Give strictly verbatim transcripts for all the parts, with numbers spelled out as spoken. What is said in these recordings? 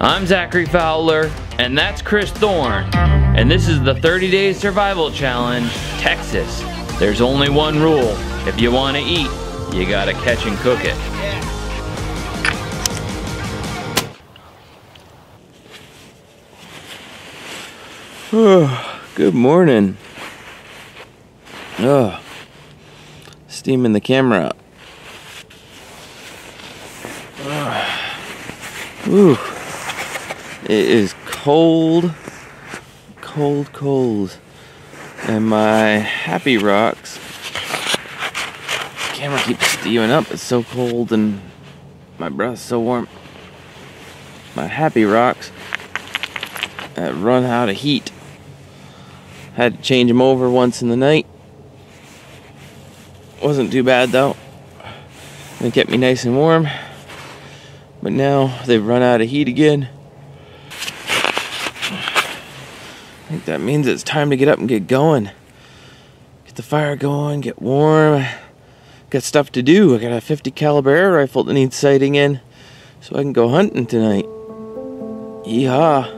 I'm Zachary Fowler, and that's Chris Thorne, and this is the thirty day Survival Challenge, Texas. There's only one rule. If you want to eat, you gotta catch and cook it. Oh, good morning. Oh, steaming the camera up. Ooh, it is cold, cold, cold, and my happy rocks, the camera keeps steaming up, it's so cold and my breath's so warm, my happy rocks have run out of heat. Had to change them over once in the night, wasn't too bad though, they kept me nice and warm. But now they've run out of heat again. I think that means it's time to get up and get going. Get the fire going, get warm. Got stuff to do. I got a fifty caliber air rifle that needs sighting in, so I can go hunting tonight. Yeehaw.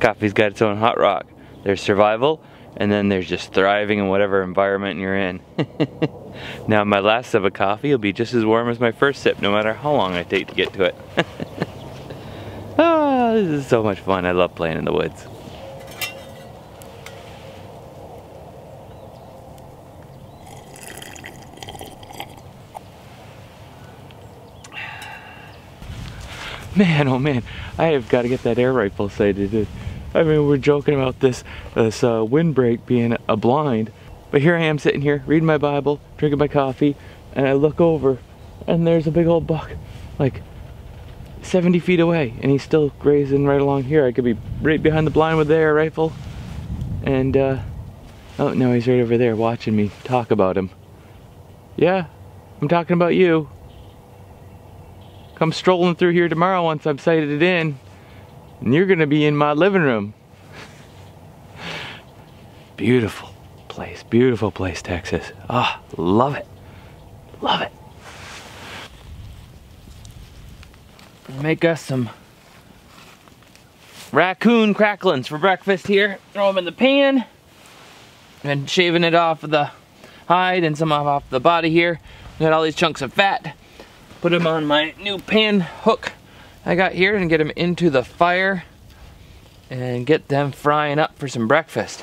Coffee's got its own hot rock. There's survival, and then there's just thriving in whatever environment you're in. Now my last sip of coffee will be just as warm as my first sip, no matter how long I take to get to it. Ah, this is so much fun. I love playing in the woods. Man, oh man, I have got to get that air rifle sighted. I mean, we're joking about this, this uh, windbreak being a blind, but here I am sitting here, reading my Bible, drinking my coffee, and I look over, and there's a big old buck, like seventy feet away, and he's still grazing right along here. I could be right behind the blind with the air rifle, and uh, oh no, he's right over there watching me talk about him. Yeah, I'm talking about you. Come strolling through here tomorrow once I've sighted it in, and you're gonna be in my living room. Beautiful place, beautiful place, Texas. Ah, love it, love it. Make us some raccoon cracklings for breakfast here. Throw them in the pan, and shaving it off of the hide and some off the body here. Got all these chunks of fat. Put them on my new pan hook I got here and get them into the fire and get them frying up for some breakfast.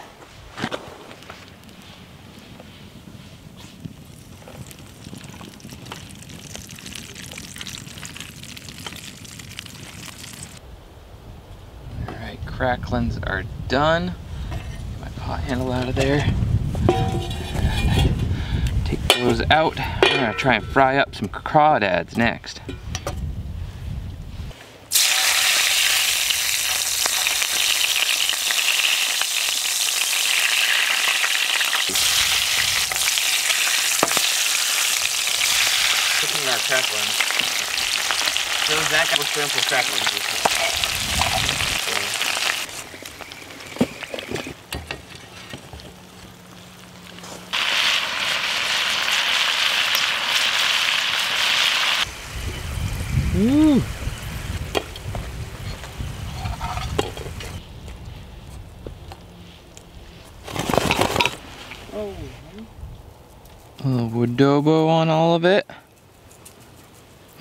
cracklings are done. Get my pot handle out of there. Take those out. We're gonna try and fry up some crawdads next. Cooking our cracklings. So Zach will scramble cracklings. Ooh. Oh. A little adobo on all of it.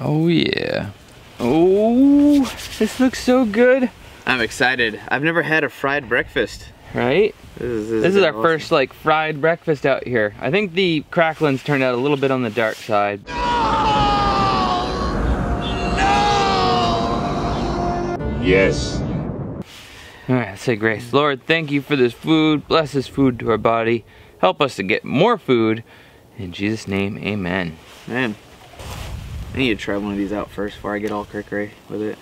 Oh yeah. Oh, this looks so good. I'm excited. I've never had a fried breakfast. Right? This is, this this is our awesome. first like fried breakfast out here. I think the cracklings turned out a little bit on the dark side. Yes. All right, say grace. Lord, thank you for this food. Bless this food to our body. Help us to get more food. In Jesus' name, amen. Man, I need to try one of these out first before I get all cray-cray with it.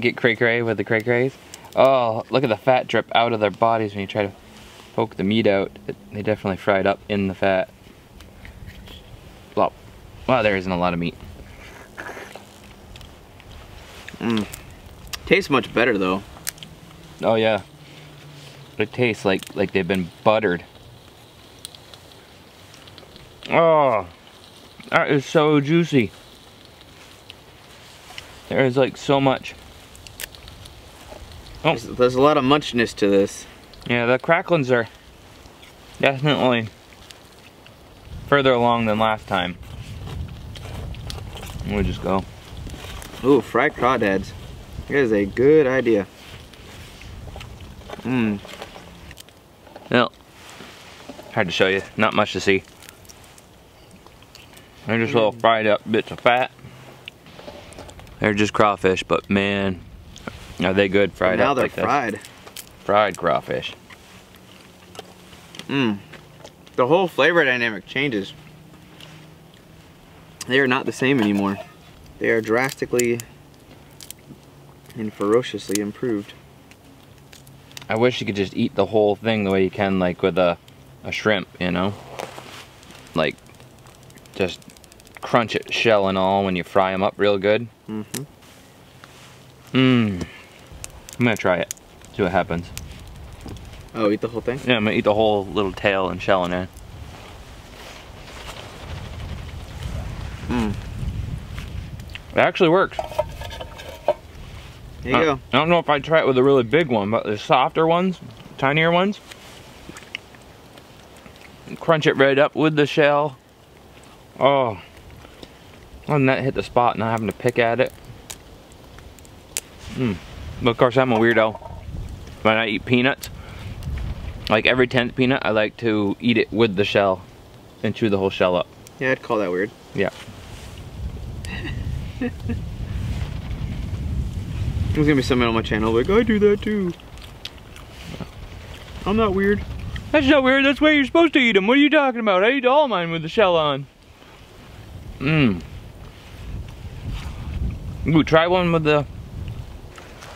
Get cray-cray with the cray-crays? Oh, look at the fat drip out of their bodies when you try to poke the meat out. They definitely fried up in the fat. Plop. Wow, there isn't a lot of meat. Mmm. Tastes much better though. Oh yeah, it tastes like like they've been buttered. Oh, that is so juicy. There is like so much. Oh, there's, there's a lot of muchness to this. Yeah, the cracklings are definitely further along than last time. We'll just go. Ooh, fried crawdads. That is a good idea. Mmm. Well, hard to show you. Not much to see. They're just little fried up bits of fat. They're just crawfish, but man, are they good fried now up like this. Now they're fried. Fried crawfish. Mmm. The whole flavor dynamic changes. They are not the same anymore. They are drastically and ferociously improved. I wish you could just eat the whole thing the way you can like with a, a shrimp, you know? Like, just crunch it, shell and all, when you fry them up real good. Mm-hmm. Mmm. I'm gonna try it, see what happens. Oh, eat the whole thing? Yeah, I'm gonna eat the whole little tail and shell in there. Mmm. It actually works. There you I, go. I don't know if I'd try it with a really big one, but the softer ones, tinier ones, crunch it right up with the shell. Oh, and that hit the spot, not having to pick at it. Mm. But of course, I'm a weirdo. When I eat peanuts, like every tenth peanut, I like to eat it with the shell and chew the whole shell up. Yeah, I'd call that weird. Yeah. There's gonna be someone on my channel like, I do that too. I'm not weird. That's not weird, that's the way you're supposed to eat them. What are you talking about? I eat all mine with the shell on. Mmm. Ooh, try one with the,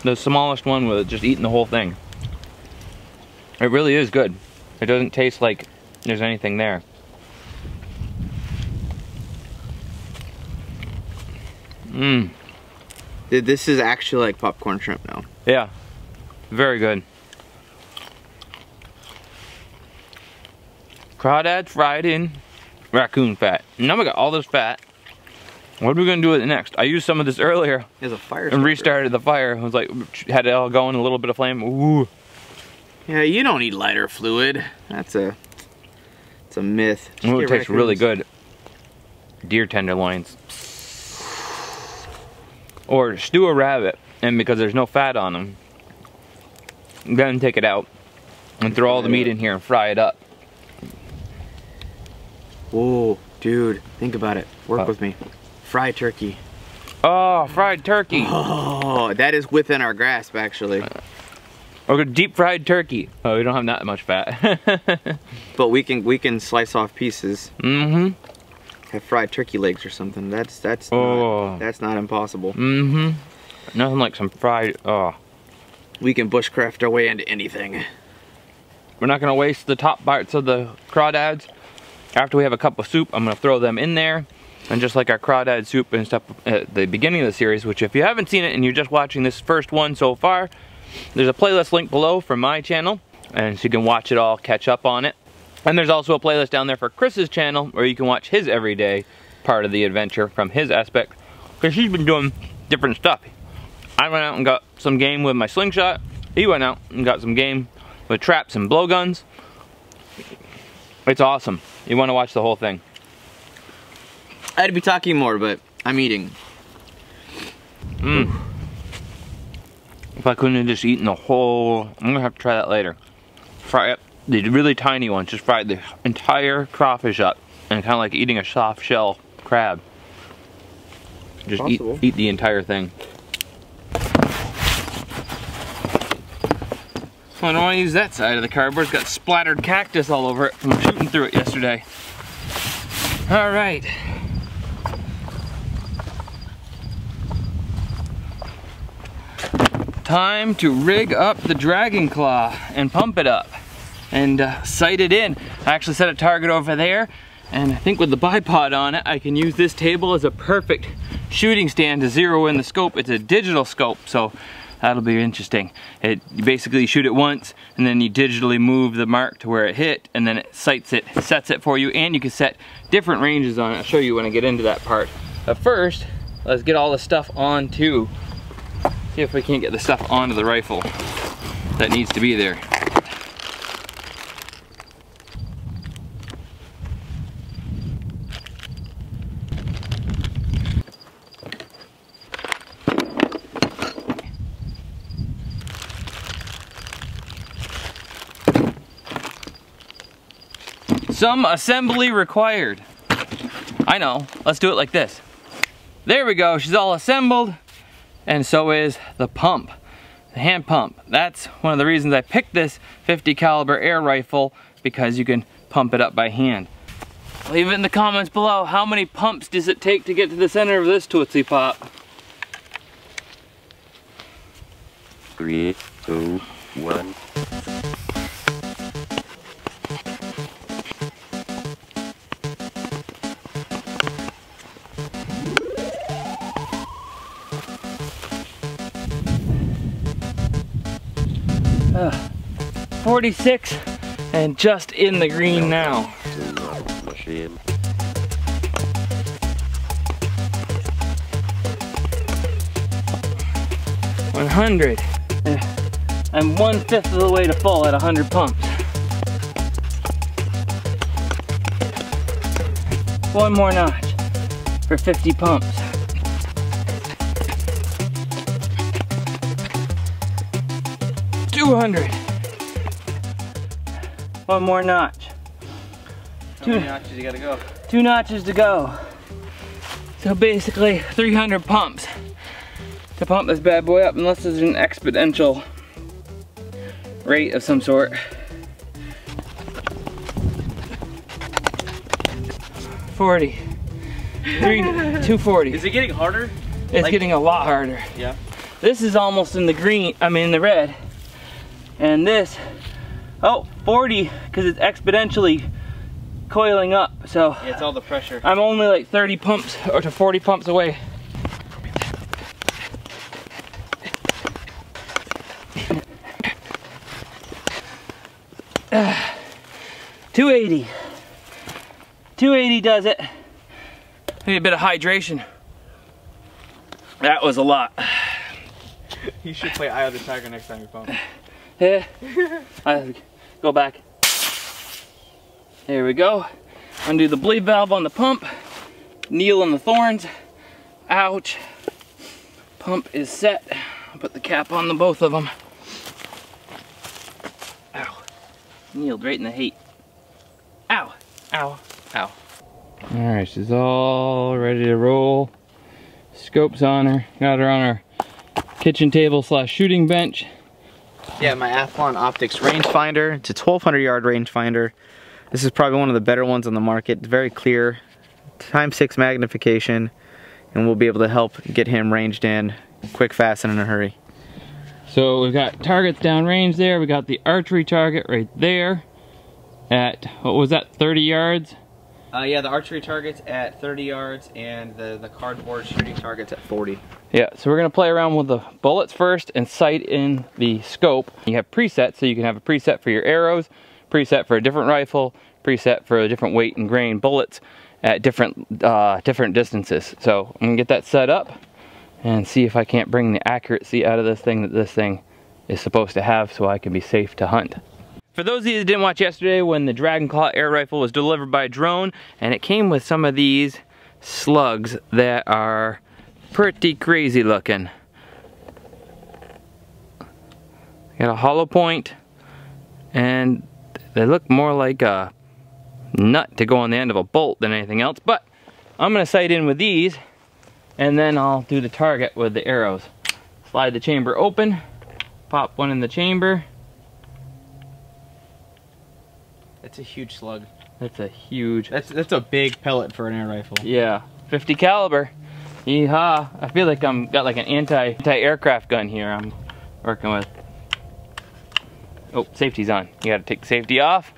the smallest one with it, just eating the whole thing. It really is good. It doesn't taste like there's anything there. Mmm. Dude, this is actually like popcorn shrimp now. Yeah, very good. Crawdads fried in raccoon fat. Now we got all this fat. What are we gonna do with it next? I used some of this earlier. As a fire starter. And restarted the fire. I was like, had it all going, a little bit of flame. Ooh. Yeah, you don't need lighter fluid. That's a, it's a myth. Ooh, it tastes really good. Deer tenderloins. Or stew a rabbit, and because there's no fat on them, then take it out and throw all the meat in here and fry it up. Whoa, dude, think about it. Work oh. with me. Fried turkey. Oh, fried turkey. Oh, that is within our grasp, actually. Or deep fried turkey. Oh, we don't have that much fat. But we can we can slice off pieces. Mm-hmm. Have fried turkey legs or something. That's that's oh. not, that's not impossible. Mm-hmm. Nothing like some fried. Oh. We can bushcraft our way into anything. We're not gonna waste the top parts of the crawdads. After we have a cup of soup, I'm gonna throw them in there. And just like our crawdad soup and stuff at the beginning of the series, which if you haven't seen it and you're just watching this first one so far, there's a playlist link below for my channel, and so you can watch it all, catch up on it. And there's also a playlist down there for Chris's channel, where you can watch his everyday part of the adventure from his aspect, because he's been doing different stuff. I went out and got some game with my slingshot. He went out and got some game with traps and blowguns. It's awesome. You want to watch the whole thing. I'd be talking more, but I'm eating. Mm. If I couldn't have just eaten the whole, I'm gonna have to try that later. Fry up the really tiny ones, just fry the entire crawfish up, and kind of like eating a soft shell crab. Just eat, eat the entire thing. I don't want to use that side of the cardboard. It's got splattered cactus all over it from shooting through it yesterday. All right. Time to rig up the Dragon Claw and pump it up and uh, sight it in. I actually set a target over there, and I think with the bipod on it, I can use this table as a perfect shooting stand to zero in the scope. It's a digital scope, so that'll be interesting. It you basically shoot it once, and then you digitally move the mark to where it hit, and then it sights it, sets it for you, and you can set different ranges on it. I'll show you when I get into that part. But first, let's get all the stuff on too. See if we can't get the stuff onto the rifle that needs to be there. Some assembly required. I know, let's do it like this. There we go, she's all assembled, and so is the pump, the hand pump. That's one of the reasons I picked this fifty caliber air rifle, because you can pump it up by hand. Leave it in the comments below, how many pumps does it take to get to the center of this Tootsie Pop? Three, two, one. forty-six and just in the green now. one hundred. I'm one fifth of the way to full at one hundred pumps. One more notch for fifty pumps. two hundred. One more notch. How two many notches you gotta go? Two notches to go. So basically three hundred pumps to pump this bad boy up, unless there's an exponential rate of some sort. forty. Three, two forty. Is it getting harder? It's like, getting a lot harder. Yeah. This is almost in the green, I mean the red. And this, oh, forty, because it's exponentially coiling up, so. Yeah, it's all the pressure. I'm only like thirty pumps or to forty pumps away. two eighty. two eighty does it. I need a bit of hydration. That was a lot. You should play Eye of the Tiger next time you pump. Yeah. I go back. There we go. Undo the bleed valve on the pump. Kneel on the thorns. Ouch. Pump is set. I'll put the cap on the both of them. Ow. Kneeled right in the heat. Ow. Ow. Ow. Alright, she's all ready to roll. Scope's on her. Got her on her kitchen table slash shooting bench. Yeah, my Athlon Optics rangefinder. It's a twelve hundred yard rangefinder. This is probably one of the better ones on the market. It's very clear, times six magnification, and we'll be able to help get him ranged in quick, fast, and in a hurry. So we've got targets downrange there. We got the archery target right there at, what was that, thirty yards? Uh, yeah, the archery target's at thirty yards, and the, the cardboard shooting target's at forty. Yeah, so we're gonna play around with the bullets first and sight in the scope. You have presets, so you can have a preset for your arrows, preset for a different rifle, preset for a different weight and grain bullets at different, uh, different distances. So I'm gonna get that set up and see if I can't bring the accuracy out of this thing that this thing is supposed to have so I can be safe to hunt. For those of you that didn't watch yesterday when the Dragon Claw air rifle was delivered by drone, and it came with some of these slugs that are pretty crazy looking. Got a hollow point, and they look more like a nut to go on the end of a bolt than anything else, but I'm gonna sight in with these, and then I'll do the target with the arrows. Slide the chamber open, pop one in the chamber. That's a huge slug. That's a huge... That's that's a big pellet for an air rifle. Yeah, fifty caliber. Yeehaw! I feel like I'm got like an anti anti aircraft gun here. I'm working with. Oh, safety's on. You got to take safety off.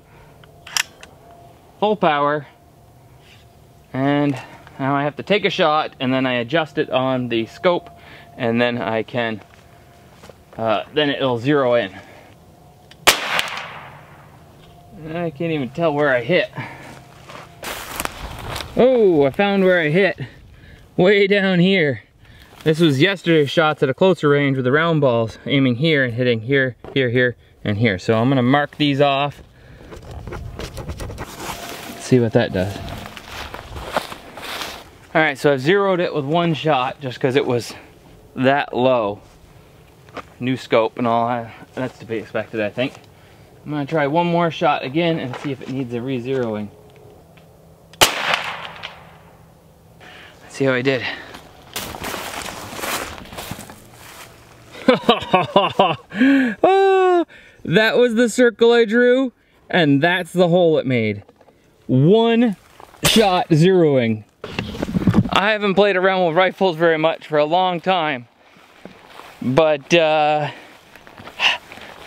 Full power. And now I have to take a shot, and then I adjust it on the scope, and then I can. Uh, then it'll zero in. I can't even tell where I hit. Oh, I found where I hit. Way down here. This was yesterday's shots at a closer range with the round balls, aiming here and hitting here, here, here, and here. So I'm gonna mark these off. Let's see what that does. All right, so I've zeroed it with one shot just because it was that low. New scope and all, that's to be expected, I think. I'm gonna try one more shot again and see if it needs a re-zeroing. Let's see how I did. Oh, that was the circle I drew, and that's the hole it made. One shot zeroing. I haven't played around with rifles very much for a long time, but uh,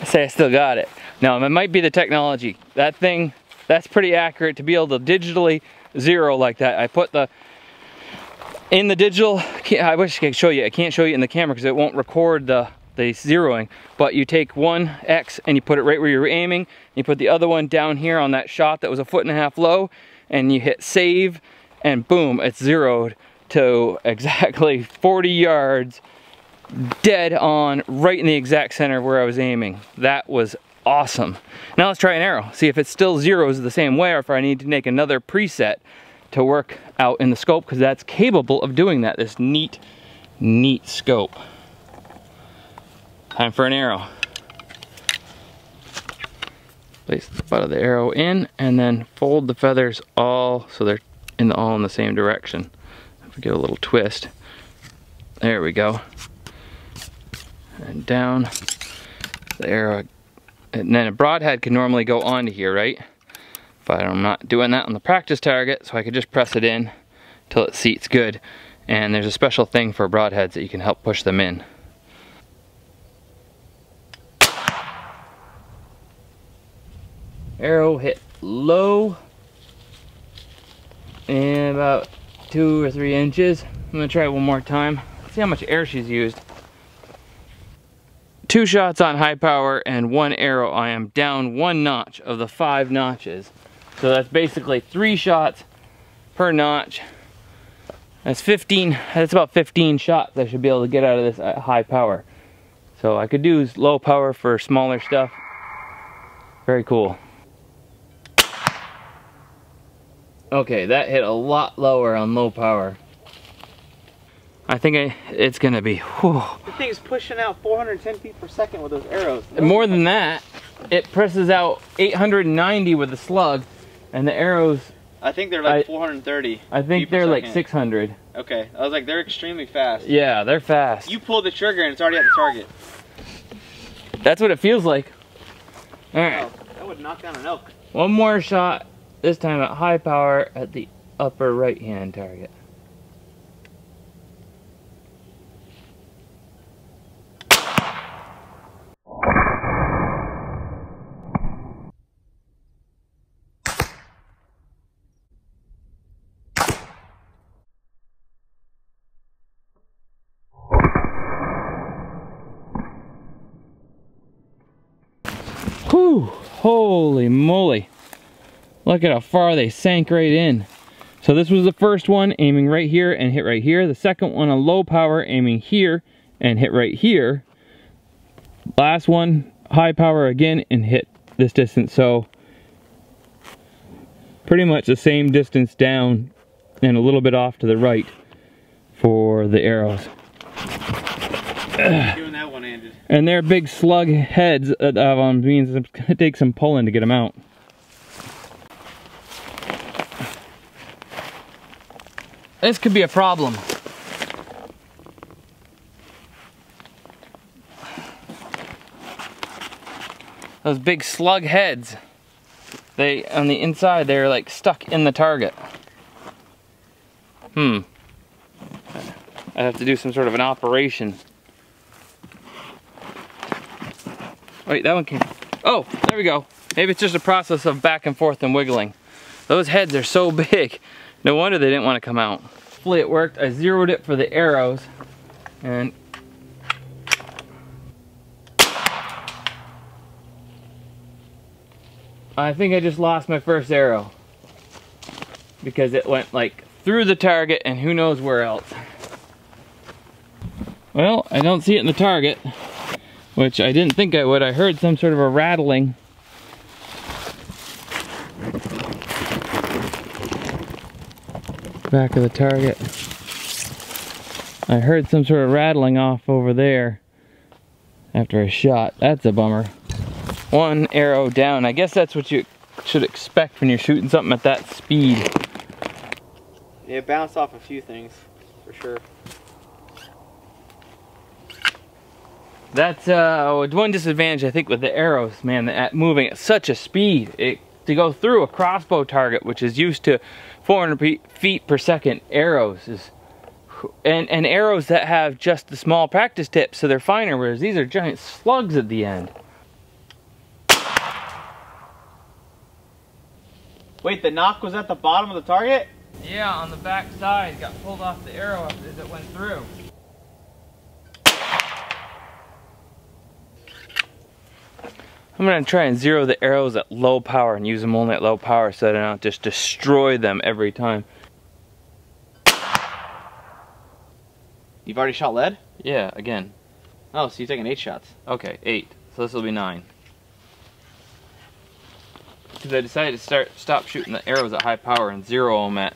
I say I still got it. Now, it might be the technology. That thing, that's pretty accurate to be able to digitally zero like that. I put the, in the digital, I wish I could show you. I can't show you in the camera because it won't record the, the zeroing. But you take one X and you put it right where you're aiming. You put the other one down here on that shot that was a foot and a half low. And you hit save and boom, it's zeroed to exactly forty yards dead on right in the exact center where I was aiming. That was awesome. Now let's try an arrow. See if it still zeroes the same way or if I need to make another preset to work out in the scope, because that's capable of doing that. This neat, neat scope. Time for an arrow. Place the butt of the arrow in and then fold the feathers all so they're in the, all in the same direction. If we get a little twist. There we go. And down the arrow. And then a broadhead can normally go onto here, right? But I'm not doing that on the practice target, so I could just press it in till it seats good. And there's a special thing for broadheads that you can help push them in. Arrow hit low, and about two or three inches. I'm gonna try it one more time. Let's see how much air she's used. Two shots on high power and one arrow. I am down one notch of the five notches. So that's basically three shots per notch. That's fifteen, that's about fifteen shots I should be able to get out of this at high power. So I could do low power for smaller stuff. Very cool. Okay, that hit a lot lower on low power. I think I, it's gonna be, whew. The thing's pushing out four hundred ten feet per second with those arrows. No. More than that, it presses out eight hundred ninety with the slug, and the arrows... I think they're like I, four hundred thirty. I think they're like six hundred. Okay, I was like, they're extremely fast. Yeah, they're fast. You pull the trigger and it's already at the target. That's what it feels like. All right. Oh, that would knock down an elk. One more shot, this time at high power at the upper right-hand target. Whew, holy moly. Look at how far they sank right in. So this was the first one, aiming right here and hit right here. The second one, a low power, aiming here and hit right here. Last one, high power again and hit this distance. So pretty much the same distance down and a little bit off to the right for the arrows. Doing that one-handed. And they're big slug heads, uh, um, means it's gonna take some pulling to get them out. This could be a problem. Those big slug heads, they, on the inside, they're like stuck in the target. Hmm. I'd have to do some sort of an operation. Wait, that one came. Oh, there we go. Maybe it's just a process of back and forth and wiggling. Those heads are so big. No wonder they didn't want to come out. Hopefully it worked. I zeroed it for the arrows. And I think I just lost my first arrow. Because it went like through the target and who knows where else. Well, I don't see it in the target. Which I didn't think I would. I heard some sort of a rattling. Back of the target. I heard some sort of rattling off over there after a shot. That's a bummer. One arrow down. I guess that's what you should expect when you're shooting something at that speed. Yeah, it bounced off a few things, for sure. That's uh, one disadvantage, I think, with the arrows, man, at moving at such a speed. It, to go through a crossbow target, which is used to four hundred feet per second arrows, is, and, and arrows that have just the small practice tips, so they're finer, whereas these are giant slugs at the end. Wait, the knock was at the bottom of the target? Yeah, on the back side, got pulled off the arrow as it went through. I'm gonna try and zero the arrows at low power and use them only at low power so that I don't just destroy them every time. You've already shot lead? Yeah, again. Oh, so you're taking eight shots. Okay, eight. So this will be nine. Because I decided to start stop shooting the arrows at high power and zero them at,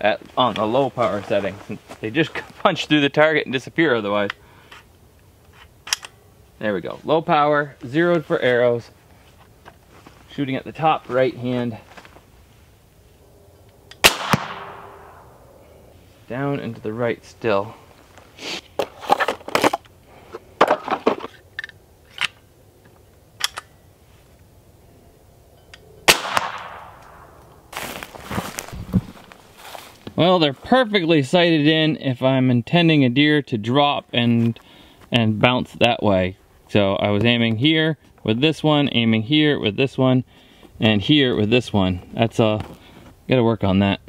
at on the low power setting. They just punch through the target and disappear otherwise. There we go. Low power, zeroed for arrows. Shooting at the top right hand. Down and to the right still. Well, they're perfectly sighted in if I'm intending a deer to drop and and bounce that way. So I was aiming here with this one, aiming here with this one, and here with this one. That's uh, gotta work on that.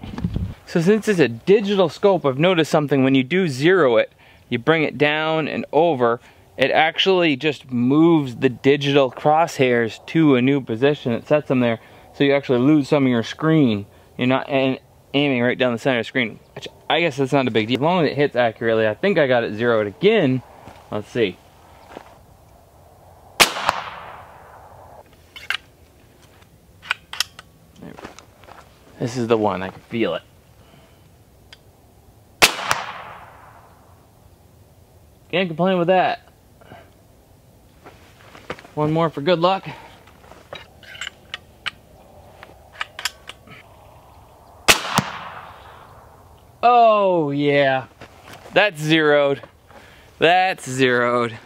So since it's a digital scope, I've noticed something. When you do zero it, you bring it down and over, it actually just moves the digital crosshairs to a new position. It sets them there, so you actually lose some of your screen. You're not aiming right down the center of the screen, which I guess that's not a big deal. As long as it hits accurately, I think I got it zeroed again. Let's see. This is the one, I can feel it. Can't complain with that. One more for good luck. Oh yeah, that's zeroed. That's zeroed.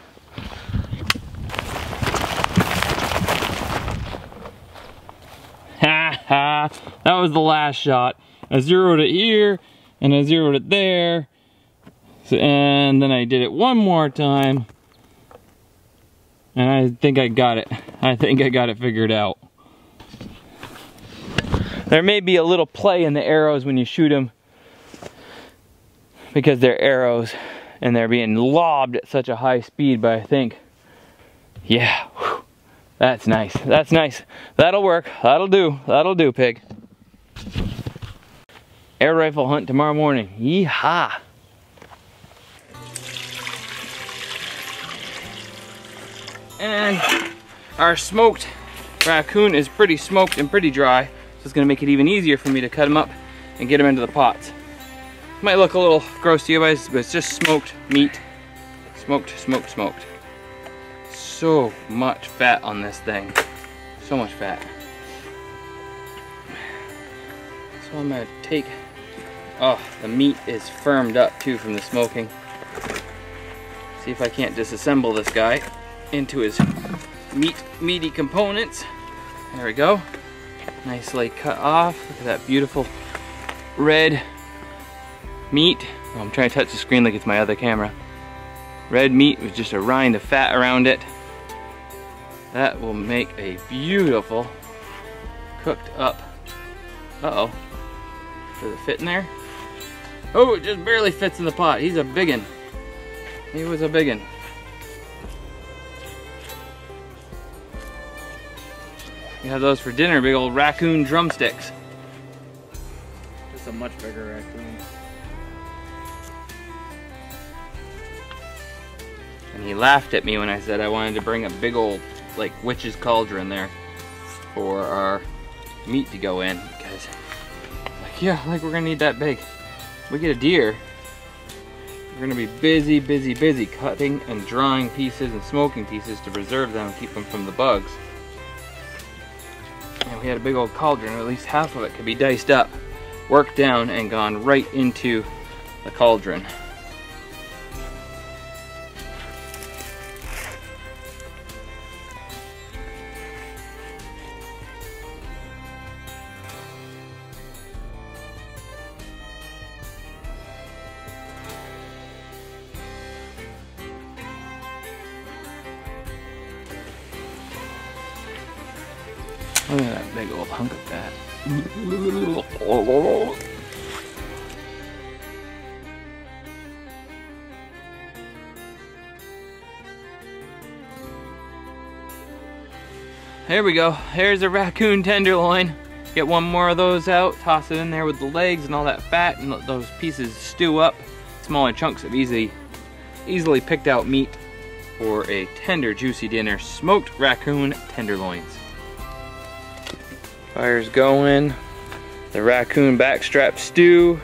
yeah, that was the last shot. I zeroed it here, and I zeroed it there, and then I did it one more time, and I think I got it. I think I got it figured out. There may be a little play in the arrows when you shoot them, because they're arrows, and they're being lobbed at such a high speed, but I think, yeah, whew, that's nice, that's nice. That'll work, that'll do, that'll do, pig. Air rifle hunt tomorrow morning, yee-haw. And our smoked raccoon is pretty smoked and pretty dry, so it's gonna make it even easier for me to cut him up and get him into the pots. Might look a little gross to you guys, but it's just smoked meat. Smoked, smoked, smoked. So much fat on this thing. So much fat. So I'm gonna take, oh, the meat is firmed up too from the smoking. See if I can't disassemble this guy into his meat, meaty components. There we go. Nicely cut off. Look at that beautiful red meat. Oh, I'm trying to touch the screen like it's my other camera. Red meat with just a rind of fat around it. That will make a beautiful cooked up. Uh-oh. Does it fit in there? Oh, it just barely fits in the pot. He's a biggin. He was a biggin. We have those for dinner, big old raccoon drumsticks. Just a much bigger raccoon. And he laughed at me when I said I wanted to bring a big old, like, witch's cauldron there for our meat to go in, because, like, yeah, like, we're gonna need that big. If we get a deer, we're gonna be busy, busy, busy cutting and drying pieces and smoking pieces to preserve them and keep them from the bugs. And we had a big old cauldron, or at least half of it could be diced up, worked down, and gone right into the cauldron. Look at that big old hunk of that. There we go. Here's a raccoon tenderloin. Get one more of those out, toss it in there with the legs and all that fat, and let those pieces stew up. Smaller chunks of easy, easily picked out meat for a tender, juicy dinner. Smoked raccoon tenderloins. Fire's going, the raccoon backstrap stew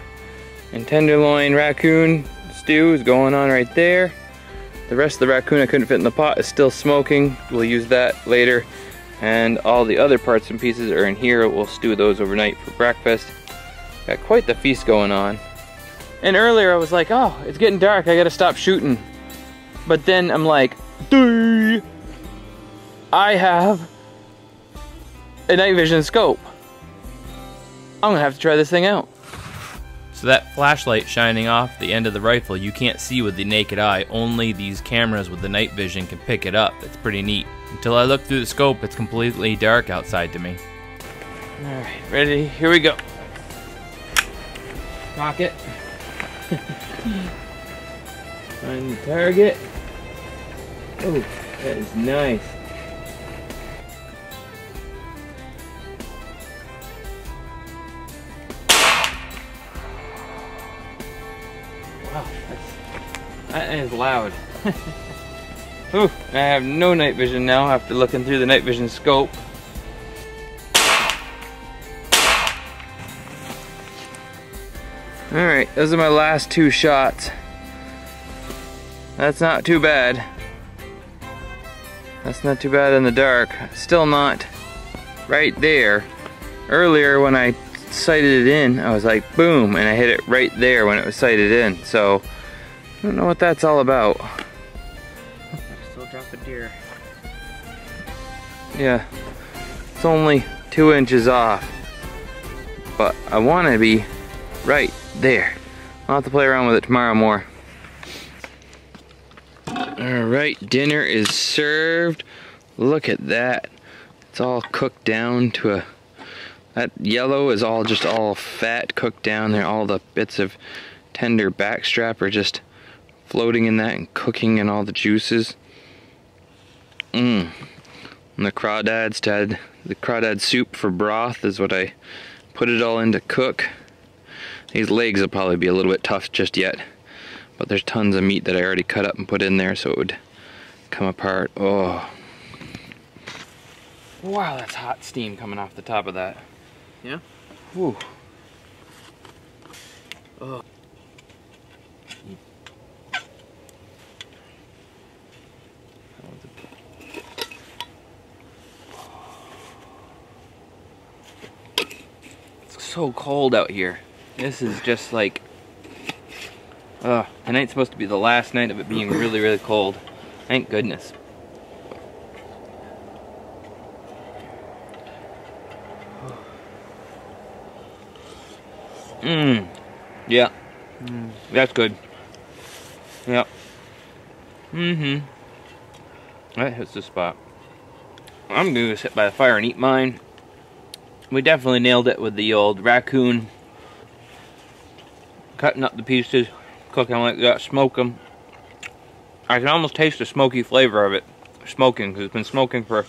and tenderloin raccoon stew is going on right there. The rest of the raccoon I couldn't fit in the pot is still smoking. We'll use that later. And all the other parts and pieces are in here. We'll stew those overnight for breakfast. Got quite the feast going on. And earlier I was like, oh, it's getting dark, I gotta stop shooting. But then I'm like, dude, I have a night vision scope. I'm gonna have to try this thing out. So that flashlight shining off the end of the rifle, you can't see with the naked eye. Only these cameras with the night vision can pick it up. It's pretty neat. Until I look through the scope, it's completely dark outside to me. All right, ready? Here we go. Knock it. Find the target. Oh, that is nice. That is loud. Ooh, I have no night vision now after looking through the night vision scope. Alright, those are my last two shots. That's not too bad. That's not too bad in the dark. Still not right there. Earlier when I sighted it in, I was like, boom, and I hit it right there when it was sighted in. So I don't know what that's all about. I still drop a deer. Yeah, it's only two inches off. but I want to be right there. I'll have to play around with it tomorrow more. All right, dinner is served. Look at that. It's all cooked down to a, that yellow is all just all fat cooked down there. All the bits of tender backstrap are just floating in that and cooking and all the juices. Mmm. And the crawdads, to add the crawdad soup for broth is what I put it all in to cook. These legs will probably be a little bit tough just yet, but there's tons of meat that I already cut up and put in there so it would come apart. Oh. Wow, that's hot steam coming off the top of that. Yeah? Whew. Oh. So cold out here. This is just like, uh, tonight's supposed to be the last night of it being really, really cold. Thank goodness. Mmm. Yeah. Mm. That's good. Yeah. Mm-hmm. That hits the spot. I'm gonna go sit by the fire and eat mine. We definitely nailed it with the old raccoon, cutting up the pieces, cooking like that, smoke them. I can almost taste the smoky flavor of it, smoking, because it's been smoking for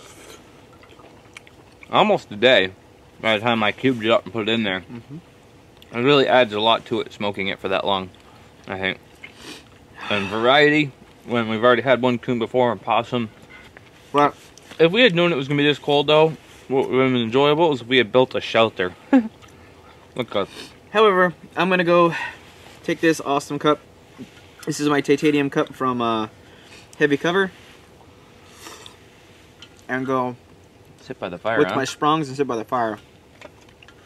almost a day by the time I cubed it up and put it in there. Mm-hmm. It really adds a lot to it, smoking it for that long, I think. And variety, when we've already had one coon before, and possum. Right. If we had known it was going to be this cold, though, what would have been enjoyable is we had built a shelter. Look up. However, I'm gonna go take this awesome cup. This is my titanium cup from uh, Heavy Cover, and go sit by the fire with huh? my sprongs and sit by the fire.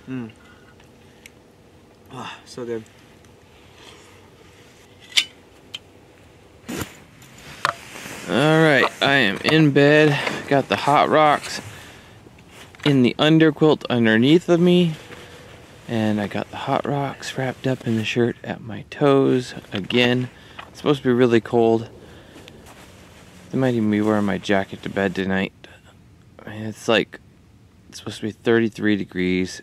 Mm. Ah, oh, so good. All right, I am in bed. Got the hot rocks in the underquilt underneath of me, and I got the hot rocks wrapped up in the shirt at my toes. Again, it's supposed to be really cold. I might even be wearing my jacket to bed tonight. I mean, it's like, it's supposed to be thirty-three degrees.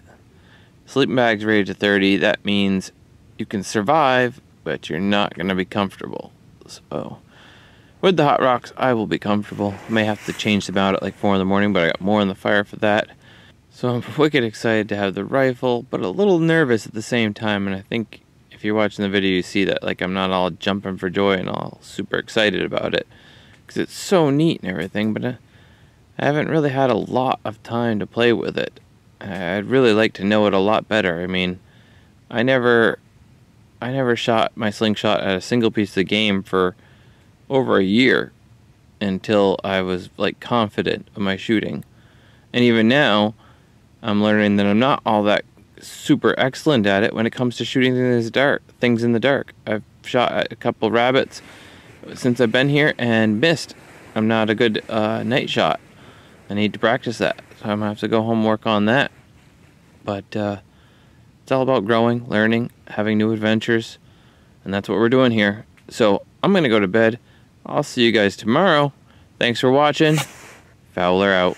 Sleeping bag's rated to thirty. That means you can survive, but you're not gonna be comfortable. So with the hot rocks, I will be comfortable. May have to change them out at like four in the morning, but I got more on the fire for that. So I'm wicked excited to have the rifle, but a little nervous at the same time. And I think if you're watching the video, you see that like I'm not all jumping for joy and all super excited about it, because it's so neat and everything. But I haven't really had a lot of time to play with it. I'd really like to know it a lot better. I mean, I never, I never shot my slingshot at a single piece of the game for over a year until I was like confident of my shooting. And even now I'm learning that I'm not all that super excellent at it when it comes to shooting things in the dark. Things in the dark. I've shot at a couple rabbits since I've been here and missed. I'm not a good uh, night shot. I need to practice that. So I'm gonna have to go home and work on that. But uh, it's all about growing, learning, having new adventures, and that's what we're doing here. So I'm gonna go to bed. I'll see you guys tomorrow. Thanks for watching. Fowler out.